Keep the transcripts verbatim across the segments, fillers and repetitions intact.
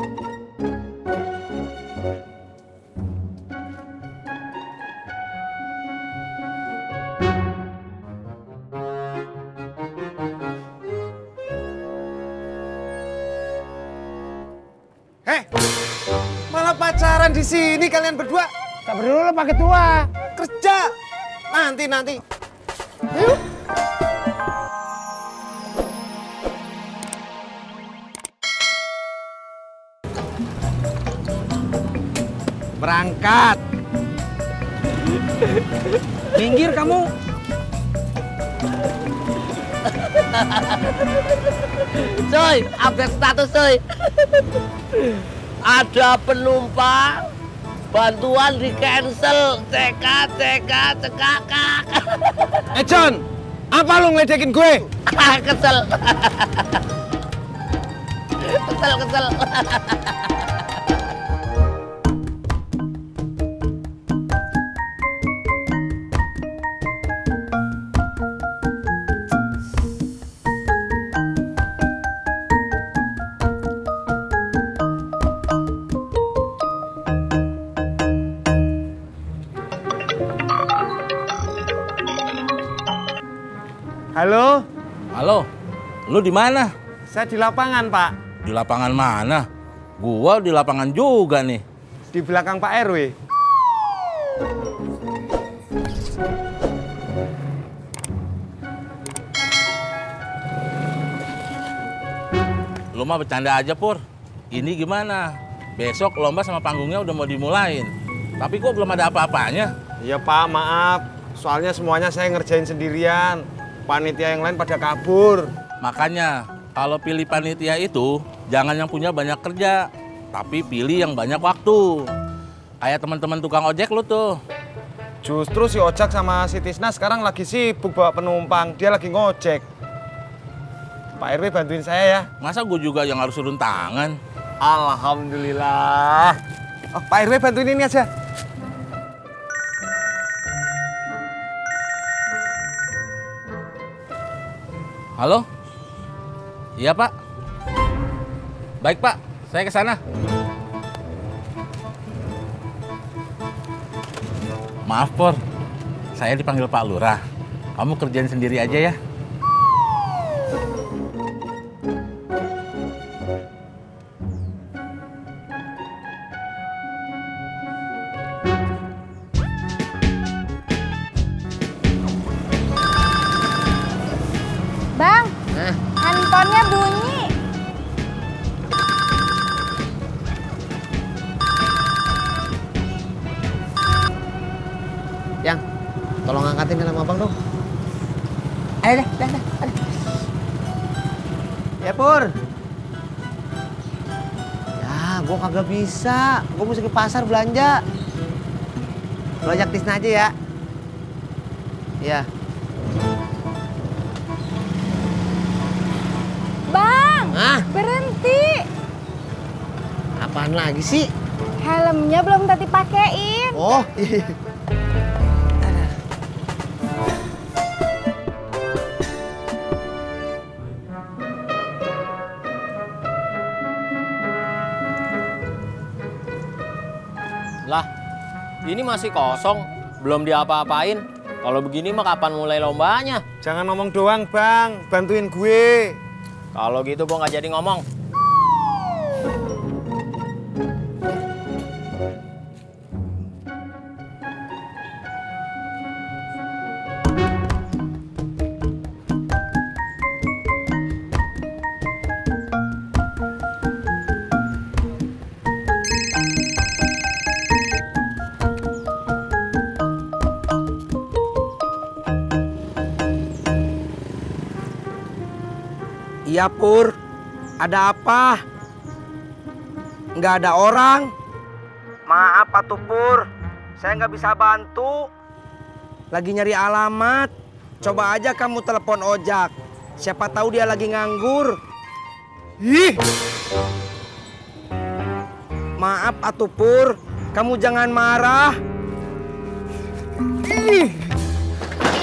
Eh, malah pacaran di sini kalian berdua. Sabar dulu Pak Ketua. Kerja. Nanti nanti. Ayo. Berangkat. Minggir kamu. Coy, update status coy. Ada penumpang bantuan di cancel. C K, C K, C K K. Eh John, apa lu ngeledekin gue? Kesel. Kesel, kesel. Halo? Halo. Lu di mana? Saya di lapangan, Pak. Di lapangan mana? Gua di lapangan juga nih. Di belakang Pak R W. Lu mah bercanda aja, Pur. Ini gimana? Besok lomba sama panggungnya udah mau dimulain. Tapi kok belum ada apa-apanya? Iya, Pak, maaf. Soalnya semuanya saya ngerjain sendirian. Panitia yang lain pada kabur. Makanya, kalau pilih panitia itu, jangan yang punya banyak kerja, tapi pilih yang banyak waktu. Kayak teman-teman tukang ojek lu tuh. Justru si Ojak sama si Tisna sekarang lagi sibuk bawa penumpang, dia lagi ngojek. Pak R W bantuin saya ya. Masa gue juga yang harus turun tangan? Alhamdulillah. Oh, Pak R W bantuin ini aja. Halo? Iya, Pak. Baik, Pak. Saya ke sana. Maaf, Pur. Saya dipanggil Pak Lurah. Kamu kerjain sendiri aja ya. Handphonenya bunyi. Yang, tolong angkatin nama abang dong. Ayo deh, deh, deh. Ya Pur. Ya, gue kagak bisa. Gue mesti ke pasar belanja. Belanja Tisna aja ya. Iya. Ah. Berhenti. Apaan lagi sih? Helmnya belum Tati pakein. Oh. Iya. Lah, ini masih kosong, belum diapa-apain. Kalau begini mah kapan mulai lombanya? Jangan ngomong doang, Bang. Bantuin gue. Kalau gitu gue nggak jadi ngomong. Iya Pur, ada apa? Nggak ada orang? Maaf Pak Pur, saya nggak bisa bantu. Lagi nyari alamat, coba aja kamu telepon Ojak. Siapa tahu dia lagi nganggur. Ih! Maaf Pak Pur, kamu jangan marah. Ih!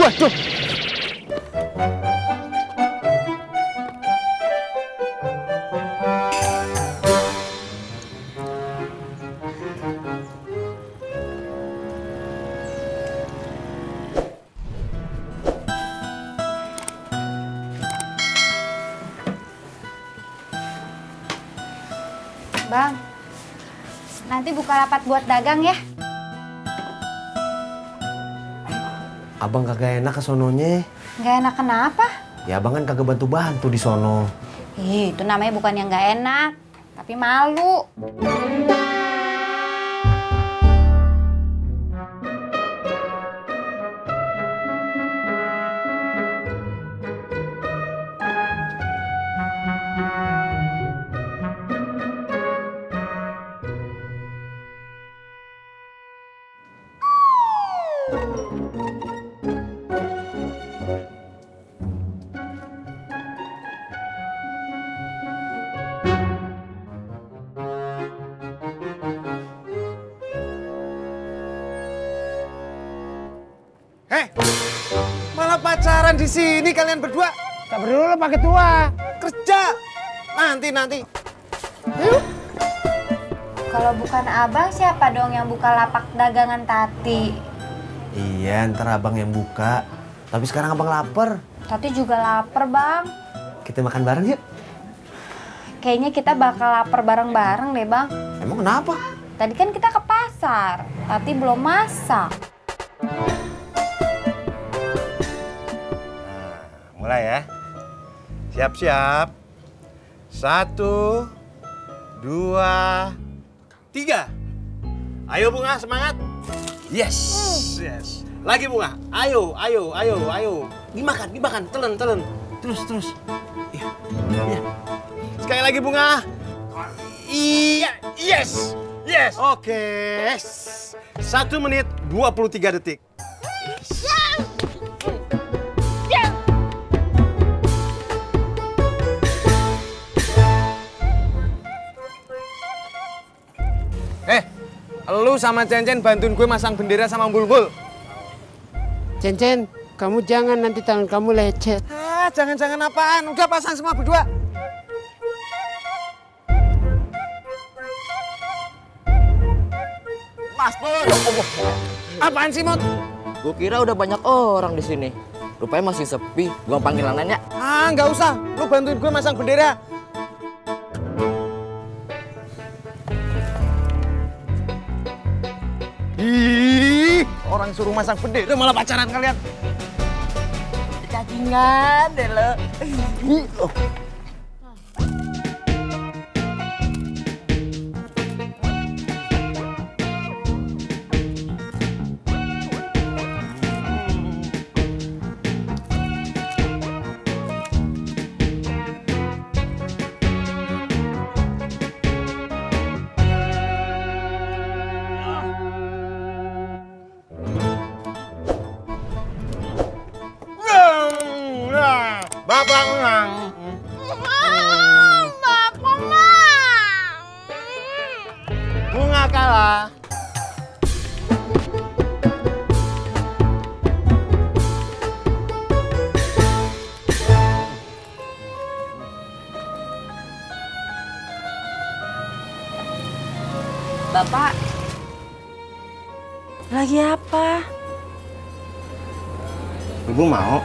Waduh! Bang, nanti buka rapat buat dagang ya. Abang kagak enak ke sononya. Nggak enak kenapa? Ya abang kan kagak bantu-bantu di sono. Ih, itu namanya bukan yang nggak enak, tapi malu. Eh, malah pacaran di sini kalian berdua. Sabar dulu Pak Ketua. Kerja. Nanti nanti. Ayo. Kalau bukan abang siapa dong yang buka lapak dagangan Tati? Iya, ntar abang yang buka. Tapi sekarang abang lapar. Tati juga lapar, Bang. Kita makan bareng yuk. Kayaknya kita bakal lapar bareng-bareng deh, Bang. Emang kenapa? Tadi kan kita ke pasar. Tati belum masak. Mulai ya, siap-siap, satu, dua, tiga. Ayo Bunga, semangat. Yes, yes. Lagi Bunga, ayo, ayo, ayo, ayo. Dimakan, dimakan, telan, telan. Terus, terus. Iya, iya. Sekali lagi Bunga. Iya, yes, yes. Oke, yes. Satu menit, dua puluh tiga detik. Lu sama Cencen bantuin gue masang bendera sama Bulbul. Cencen, kamu jangan, nanti tangan kamu lecet. Ah, jangan-jangan apaan? Udah pasang semua berdua. Mas Pur. Apaan sih, Mot? Gue kira udah banyak orang di sini. Rupanya masih sepi. Gue panggil lainnya. Ah, nggak usah. Lu bantuin gue masang bendera. Ih, orang suruh masang bendera malah pacaran kalian. Cacingan deh lo. Oh. Bapak menang. Bapak menang. Bunga kalah. Bapak. Lagi apa? Ibu mau?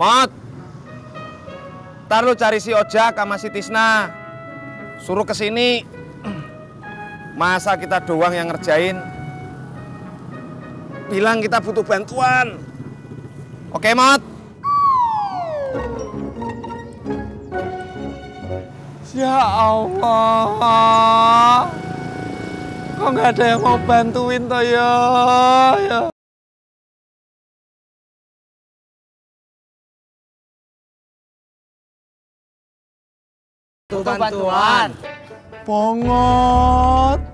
Mot, ntar lu cari si Ojak sama si Tisna, suruh kesini. Masa kita doang yang ngerjain? Bilang kita butuh bantuan. Oke, Mot? Ya Allah, kok nggak ada yang mau bantuin toh ya? Ya. Bantuan. Bantuan. Pongot.